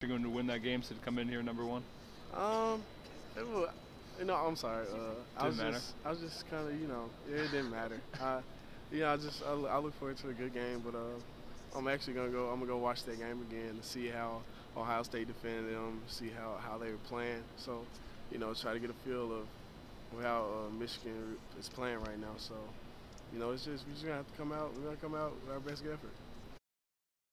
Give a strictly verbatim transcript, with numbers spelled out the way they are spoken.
You're going to win that game, so to come in here number one? Um, it was, no, I'm sorry. Uh, didn't I was matter. Just, I was just kind of, you know, it didn't matter. I, you know, I just, I, I look forward to a good game, but uh, I'm actually gonna go, I'm gonna go watch that game again to see how Ohio State defended them, see how how they were playing. So, you know, try to get a feel of how uh, Michigan is playing right now. So, you know, it's just we just gonna have to come out, we're gonna come out with our best effort.